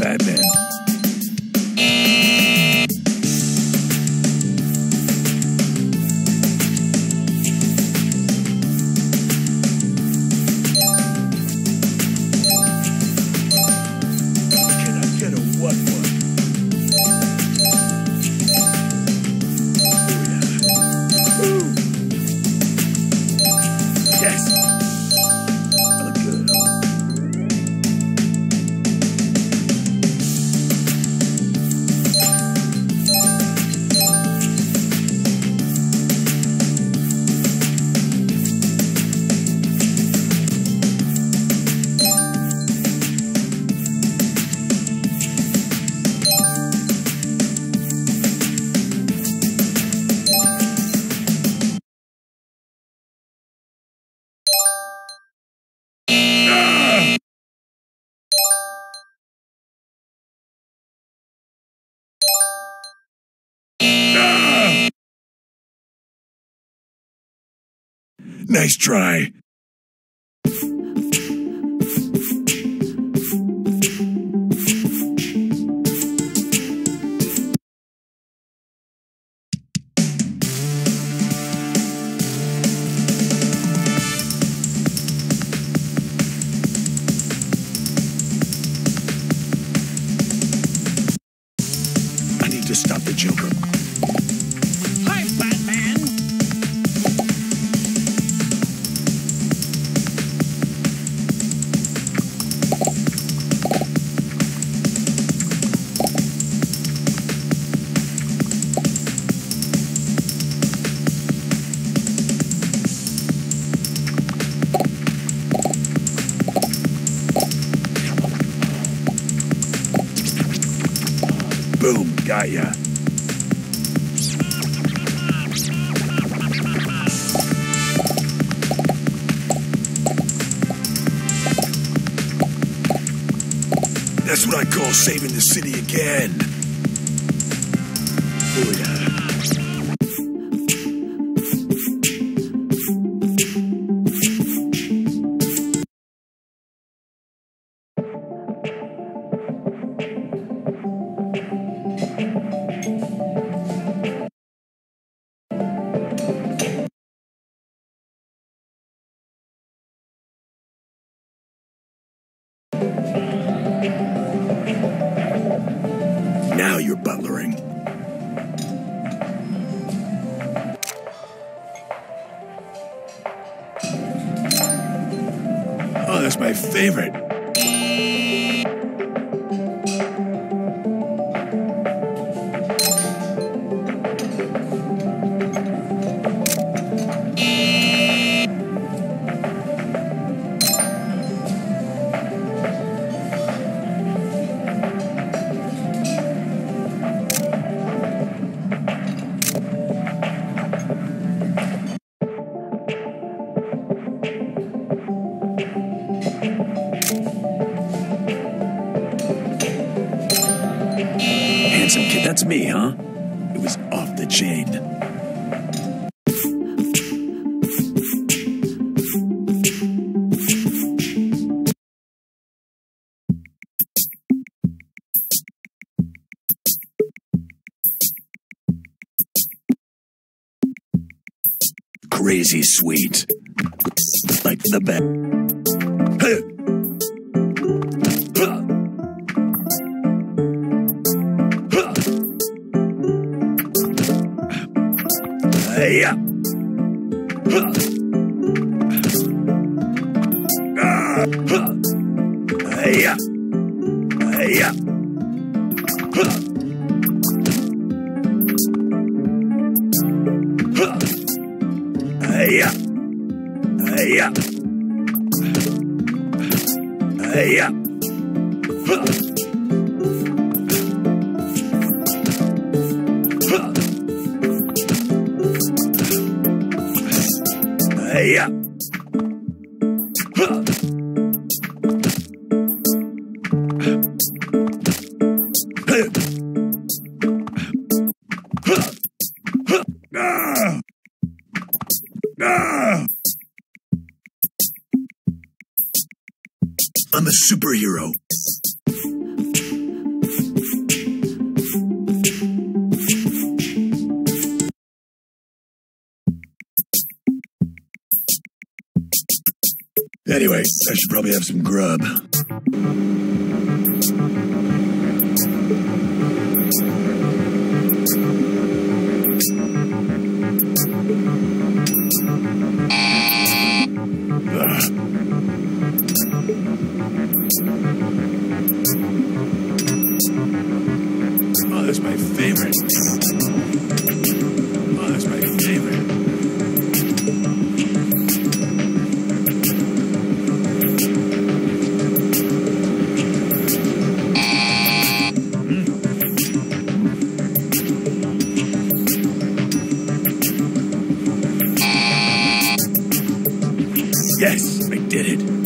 Batman. Nice try. I need to stop the Joker. Boom, got ya. That's what I call saving the city again. Booyah. Now you're butlering. Oh, that's my favorite. That's me, huh? It was off the chain. Crazy sweet. Like the best. Yeah. Yeah. Yeah. Yeah. Yeah. Yeah. I'm a superhero. Anyway, I should probably have some grub. Oh, that's my favorite. Oh, that's my favorite. Yes, I did it.